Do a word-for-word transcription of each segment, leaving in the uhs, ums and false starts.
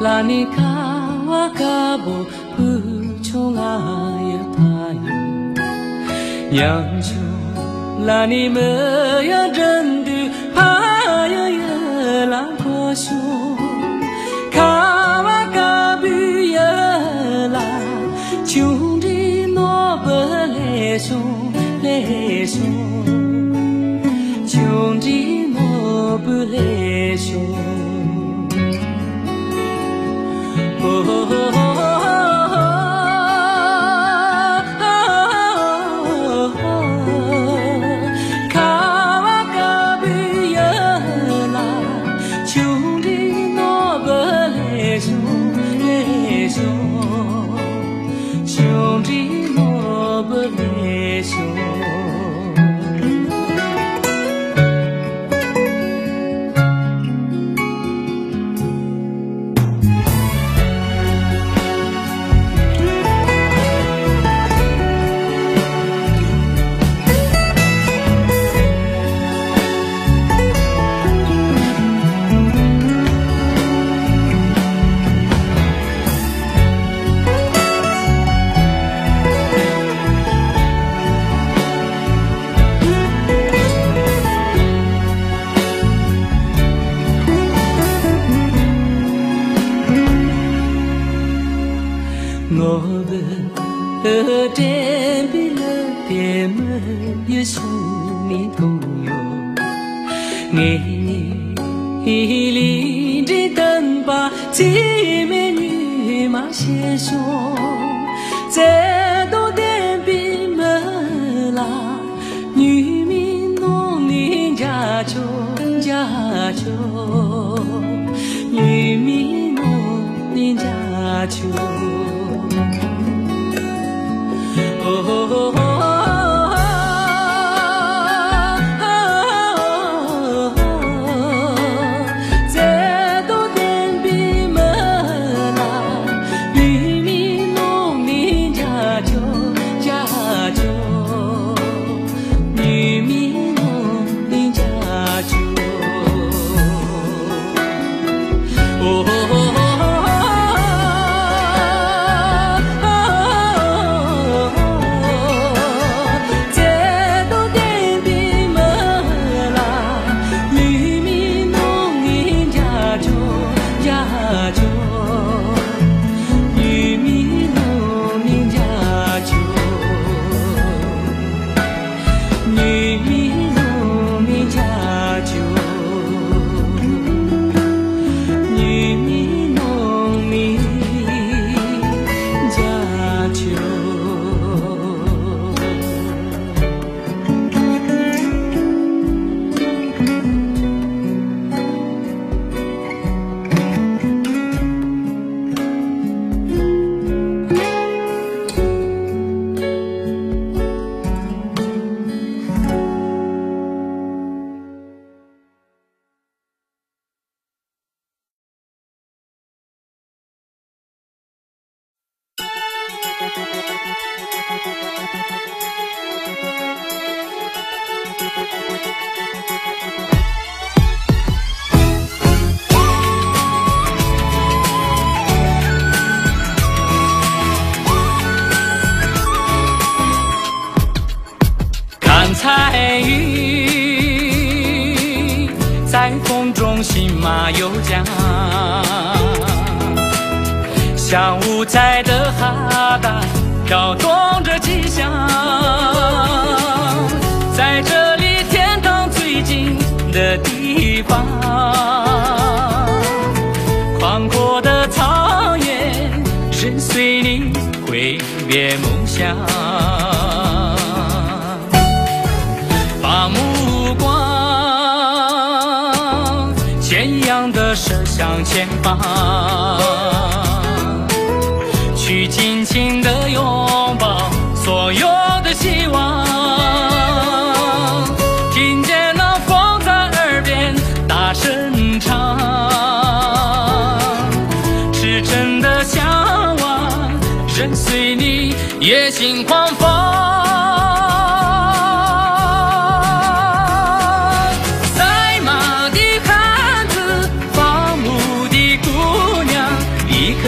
라니카와 가보 부총하여 파여 양주 라니메야 랜드 파여야 라고쇼 가와 가비야 라 중리 노벌레쇼 레쇼 중리 노벌레쇼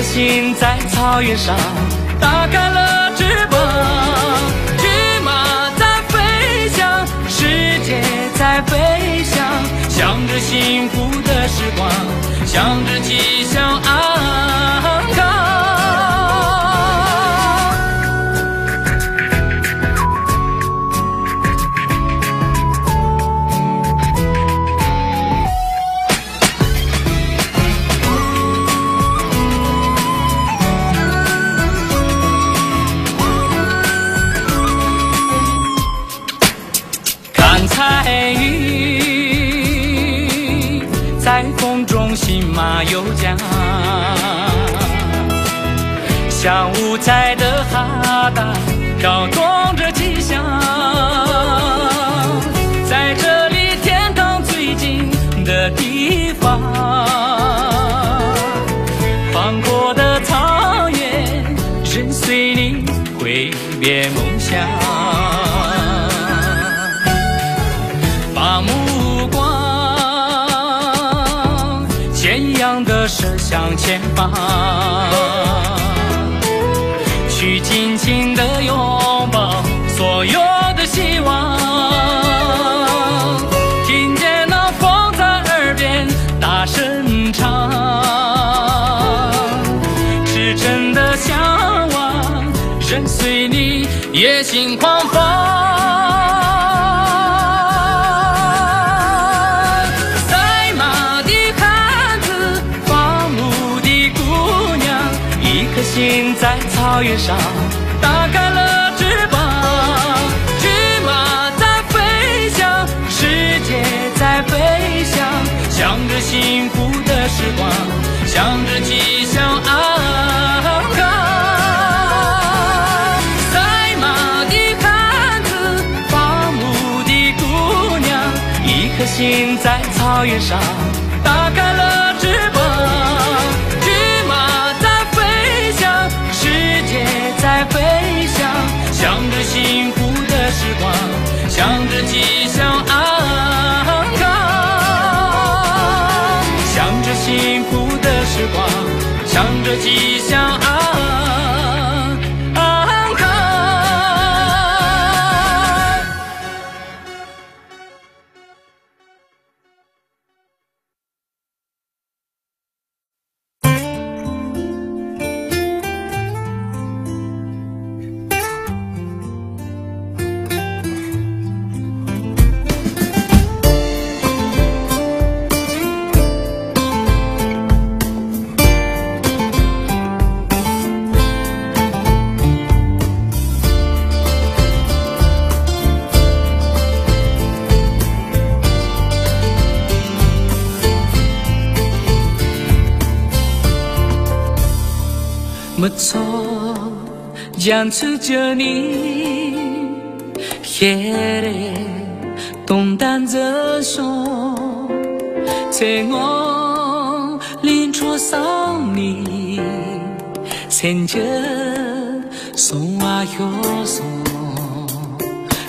的心在草原上打开了翅膀，骏马在飞翔，世界在飞翔，向着幸福的时光，向着吉祥安康。 彩云在风中，信马由缰，像五彩的哈达跳动着吉祥。在这里，天堂最近的地方，宽阔的草原，跟随你挥别梦想。 射向前方，去尽情的拥抱所有的希望。听见那风在耳边大声唱，赤诚的向往，人随你野性狂放。 心在草原上打开了翅膀，骏马在飞翔，世界在飞翔，向着幸福的时光，向着吉祥安康。赛马的汉子，伐木的姑娘，一颗心在草原上打开了翅膀。 在飞翔，向着幸福的时光，向着吉祥安康，向着幸福的时光，向着吉祥安康。양측전이 해래 동단전소 생어 린초상니 생저 송화효소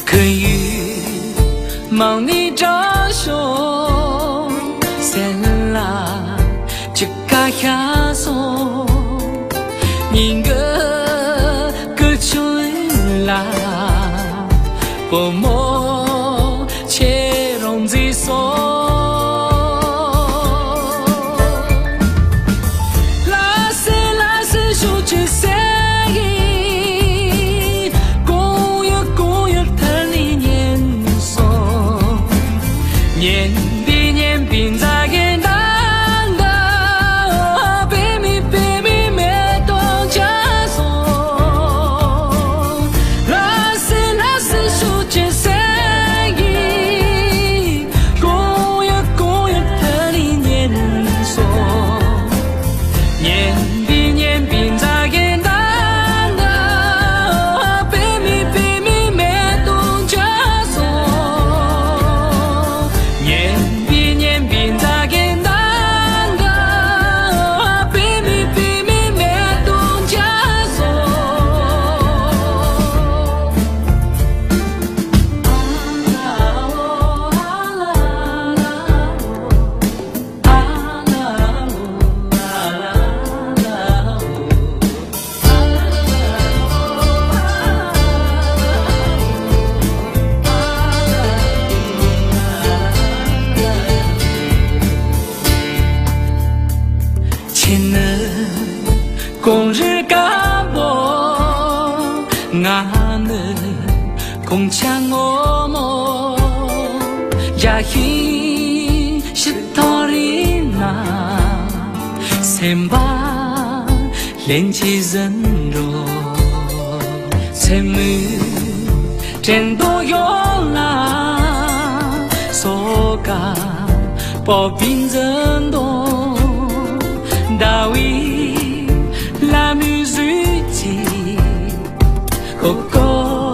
그유 망리장쇼 생라 즉가향소 인근 不莫切容自说，拉丝拉丝手牵手，共有共有谈的年说，年比年比在给难的，比米比米没多加说。 Just say 당신은 공을 까고 나는 공창 오모 야히 시터리나 샘바 렌치즌로 샘은 젠도요라 소가 법인전도 Ah oui, la musique Coco,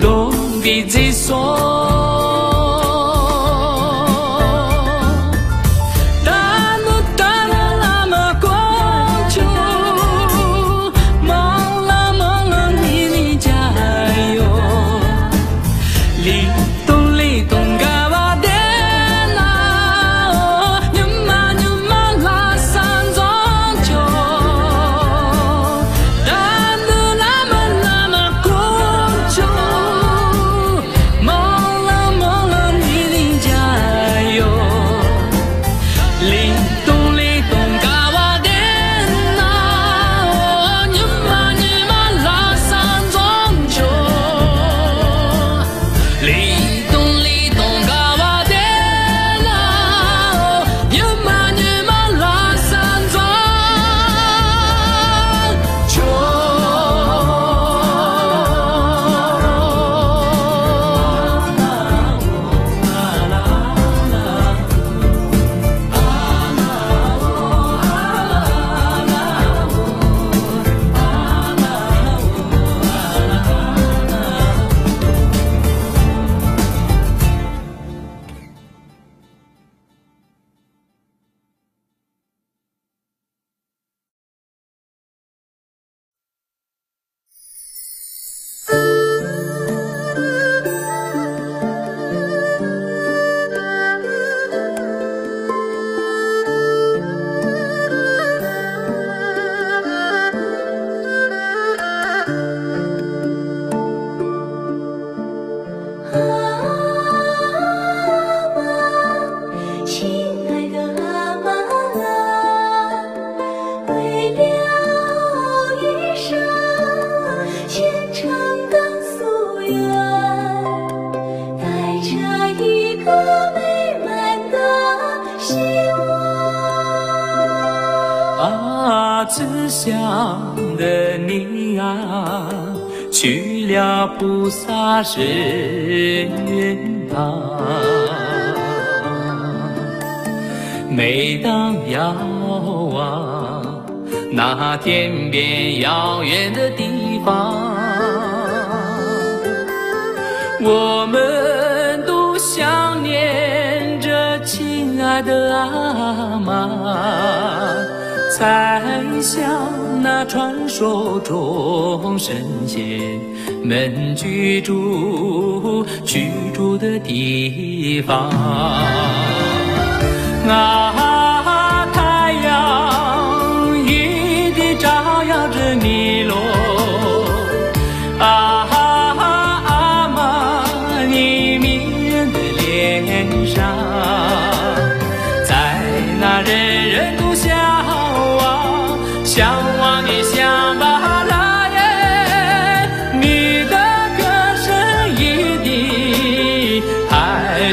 don vidi son Tano tana lama concho Mala mala nini jayo Liton liton是他。每当遥望那天边遥远的地方，我们都想念着亲爱的阿妈，才想那传说中神仙们居住居住的地方啊，太阳一地照耀着你喽啊，阿妈你迷人的脸上，在那人人都向往向往你向往。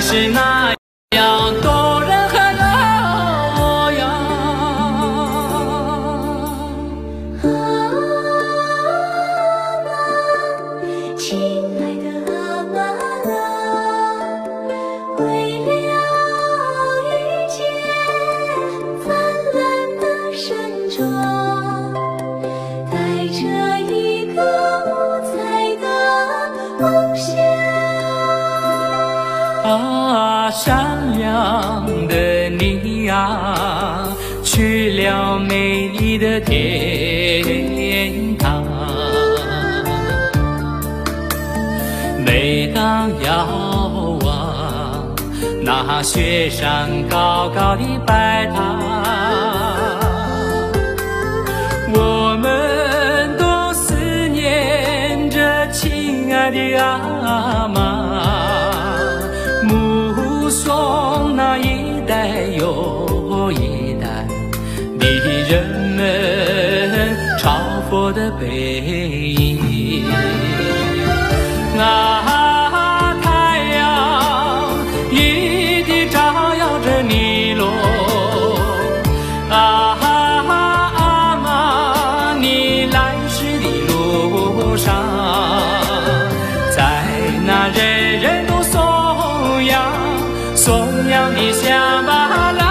是那样动人和悠扬。阿妈，亲爱的阿妈啊，为了遇见灿烂的山庄，带着一个五彩的梦想。 啊，善良的你啊，去了美丽的天堂。每当遥望那雪山高高的白塔，我们都思念着亲爱的阿妈。 送那一代又一代你人们朝佛的背影。啊，太阳一地照耀着你喽。啊，阿妈，你来时的路上，在那人人都颂扬颂扬的夏巴拉。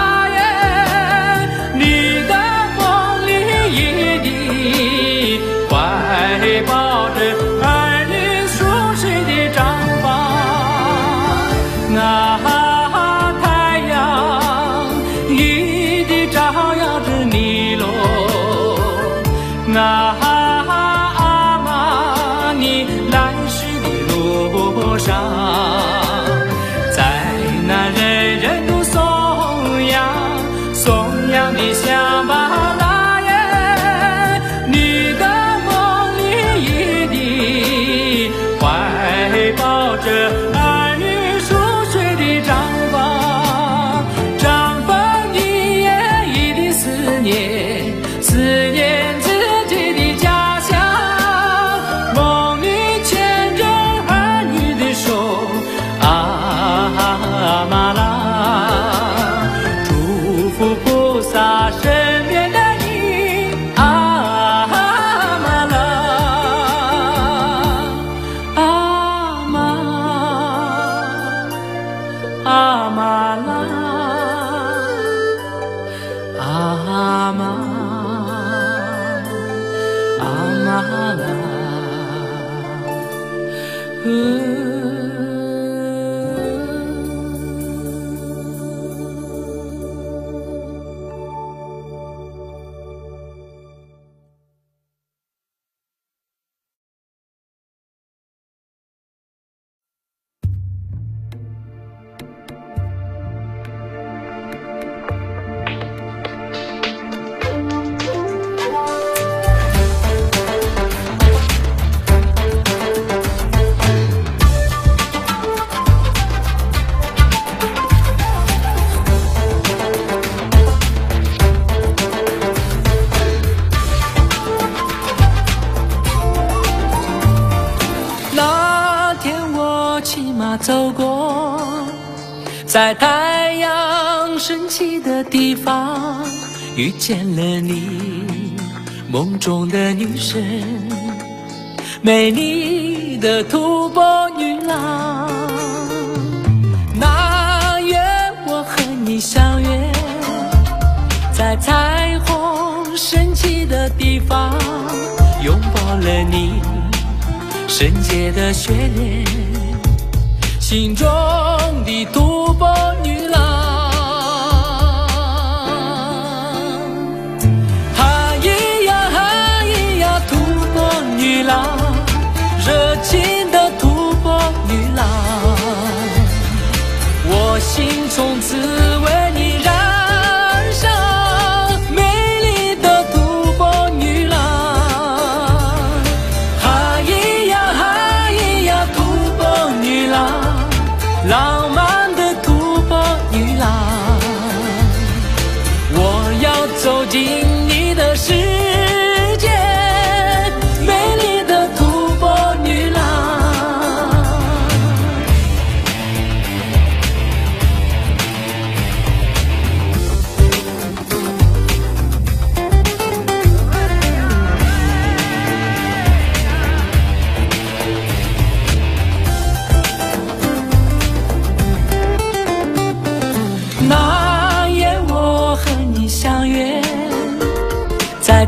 走过，在太阳升起的地方，遇见了你，梦中的女神，美丽的吐蕃女郎。那月我和你相约，在彩虹升起的地方，拥抱了你，圣洁的雪莲。 心中的吐蕃女郎，哈咿呀哈咿呀，吐蕃女郎，热情的吐蕃女郎，我心中只为你燃烧，美丽的吐蕃女郎，哈咿呀哈咿呀，吐蕃女郎。 浪漫的吐蕃女郎，我要走进你的世界，美丽的吐蕃女郎。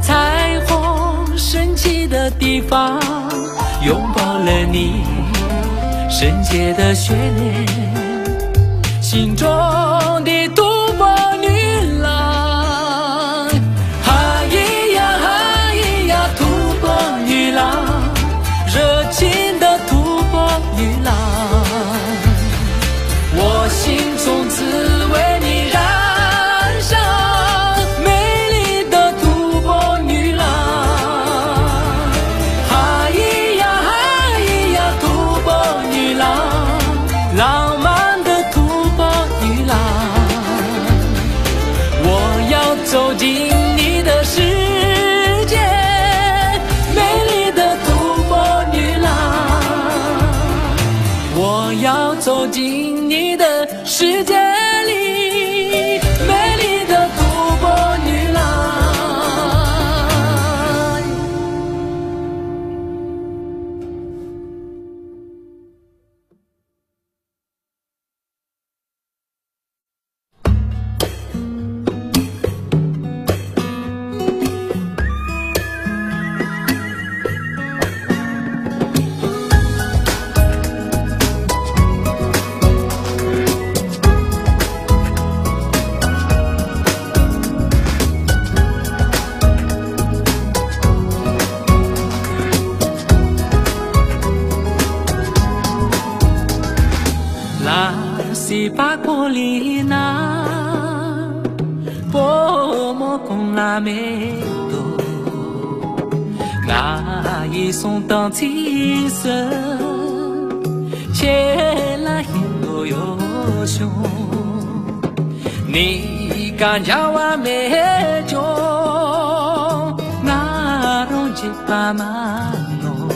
彩虹升起的地方，拥抱了你，圣洁的雪莲，心中的吐蕃女郎，哈咿呀哈咿呀，吐蕃女郎，热情的吐蕃女郎，我心中只为你燃烧。 走进。八过里那，波莫共拉美多，那一送到天色，切拉很多哟兄，你敢叫我美酒，那容易把妈弄，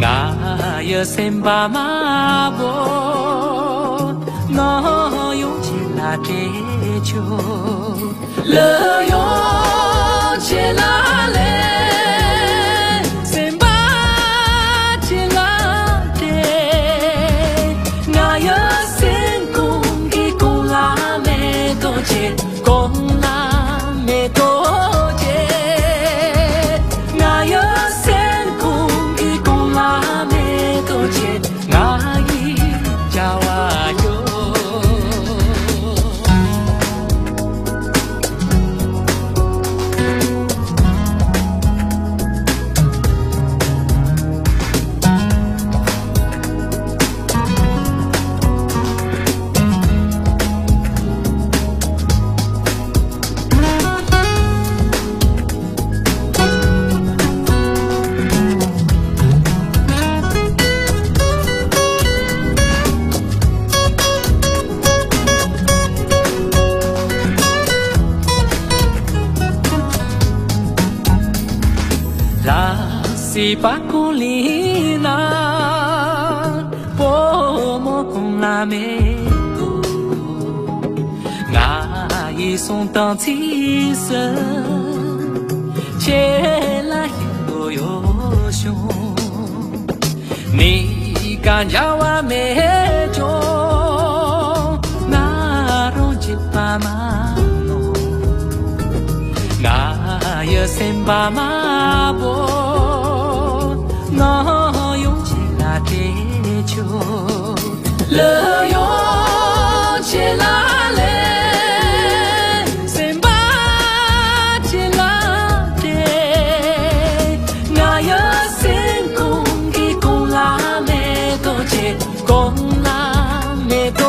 那也先把妈不。 那有起来追求，乐有起来嘞，心吧起来嘞，我有心空给空拉没多些，空拉没多些，我有心空给空拉没多些，我一家娃。 Si paculina, pomo con lamento, na y son tan tisa, chela hindo yosho, ni kanjawa mejo, na ronji pamano, na y semba mabo. 我用起来追求，乐用起来嘞，心吧起来嘞，我有心空给空拉没多些，空拉没多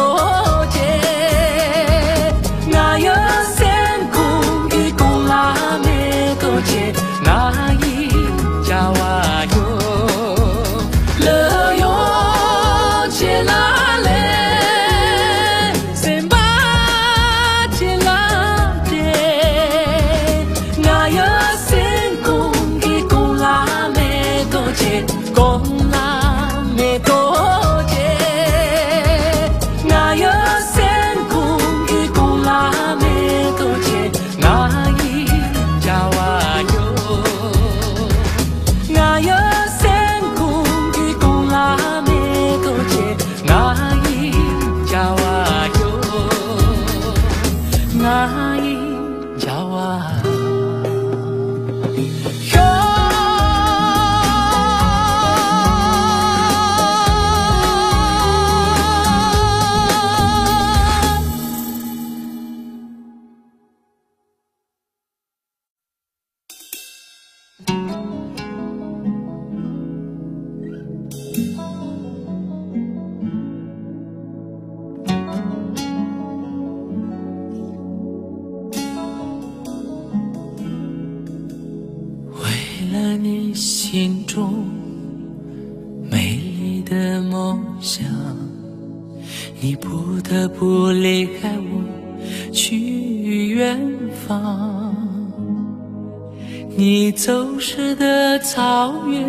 些，我有心空给空拉没多些，我一家娃有。 走失的草原，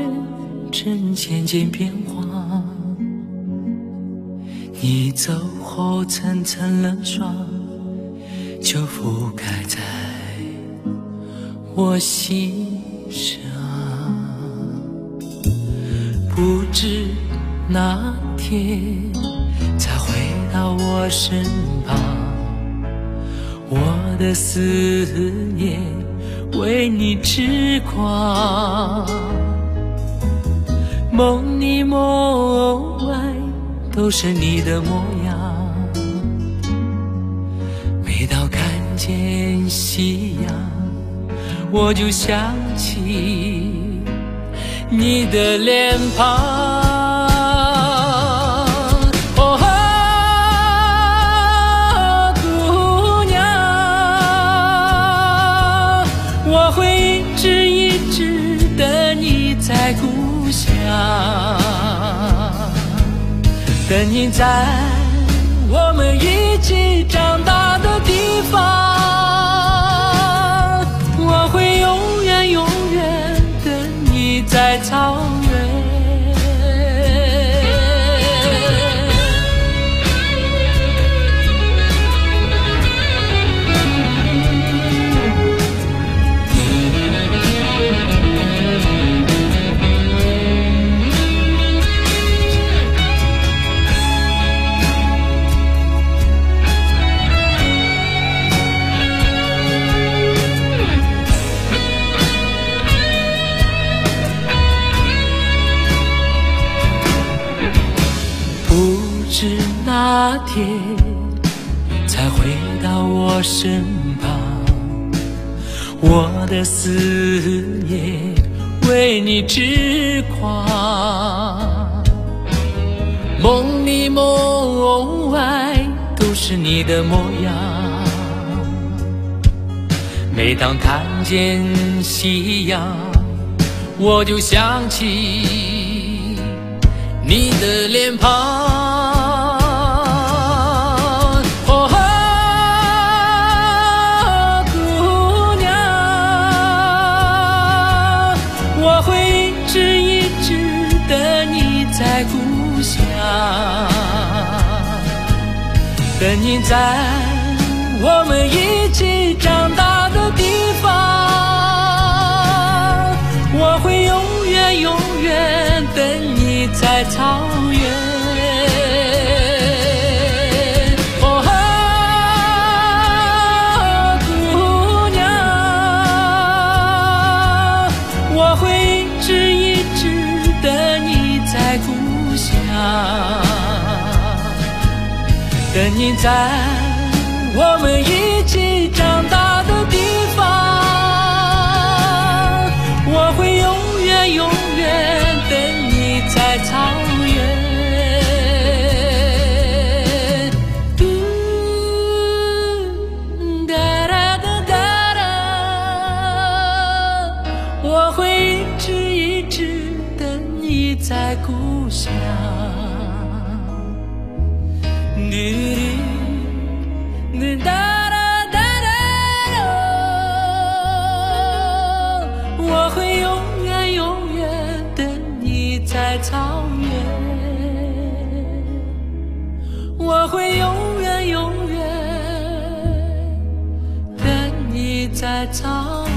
正渐渐变化。你走后，层层冷霜就覆盖在我心上。不知哪天才回到我身旁，我的思念。 为你痴狂，梦里梦外都是你的模样。每当看见夕阳，我就想起你的脸庞。哦。在故乡，等你在我们一起长大的地方。我会永远永远等你在草原。 那天才回到我身旁，我的思念为你痴狂。梦里梦外都是你的模样。每当看见夕阳，我就想起你的脸庞。 等你在我们一起长大的地方，我会永远永远等你在草原。 等你在我们一起长大的地方，我会永远永远等你在草原。嗯，哒哒哒哒哒，我会一直一直等你在故乡。 我会永远永远等你在草原，我会永远永远等你在草原。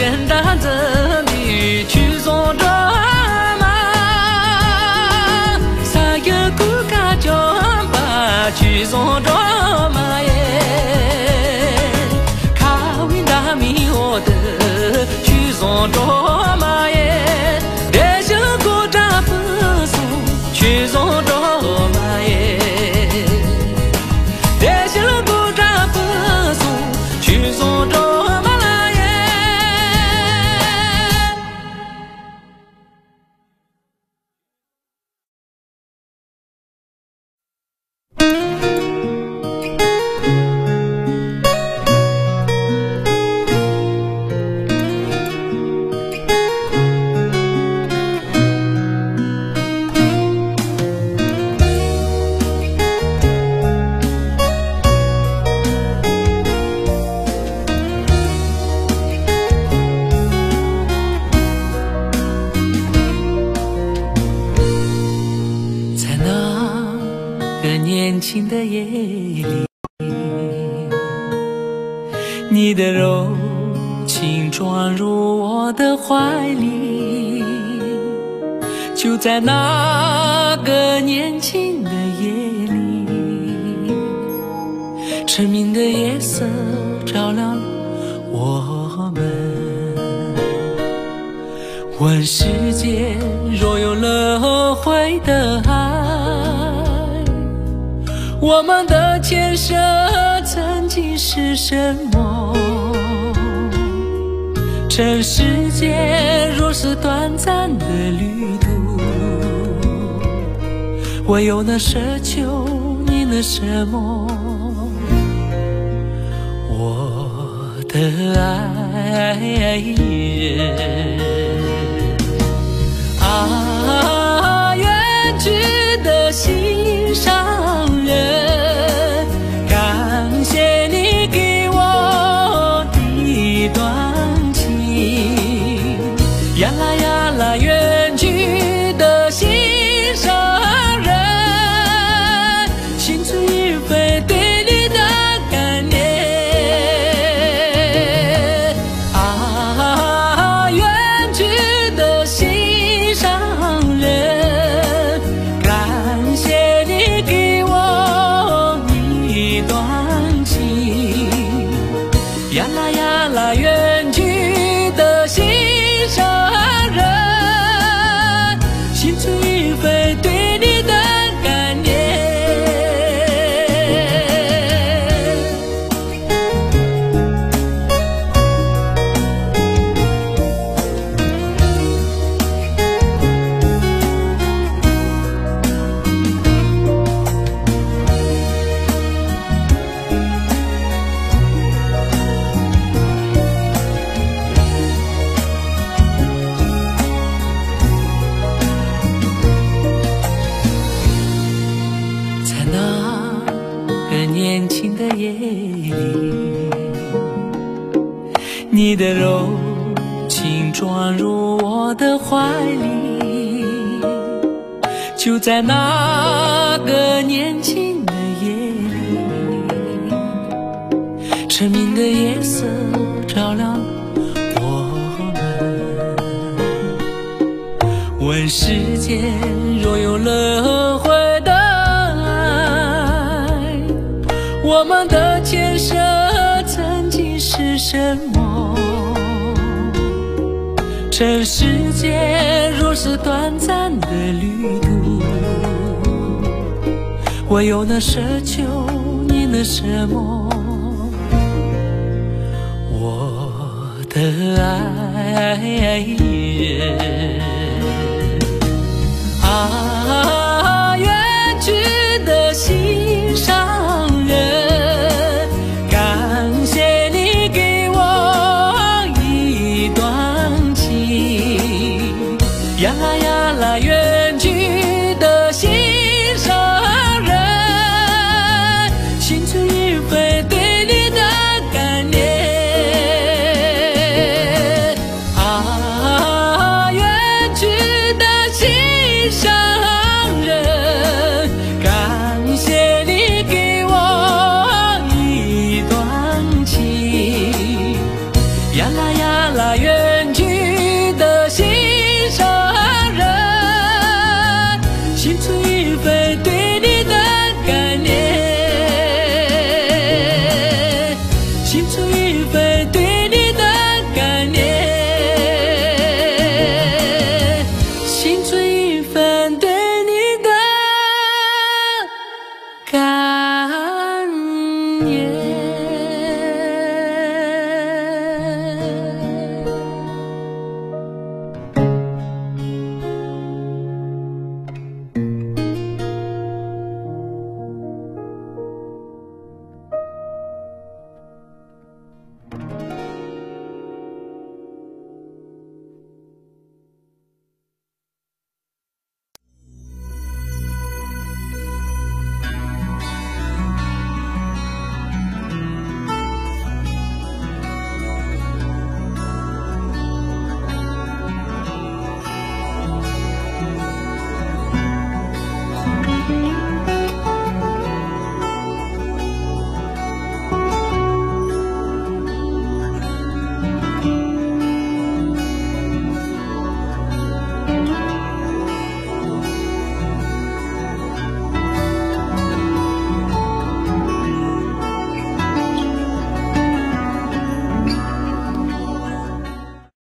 人的。在那个年轻的夜里，痴迷的夜色照亮了我们。问世间若有轮回的爱，我们的前生曾经是什么？尘世间若是短暂的旅途。 我又能奢求你能什么？我的爱人啊，远去的心上人，感谢你给我的短情呀啦呀啦，远去的心上。 你的柔情撞入我的怀里，就在那个年轻的夜里，痴迷的夜色照亮我们。问世间若有轮回的爱，我们的前生曾经是什么？ 尘世间若是短暂的旅途，我又能奢求你能什么？我的爱人啊，远去的心上人。 心存一份对你的感念。夜。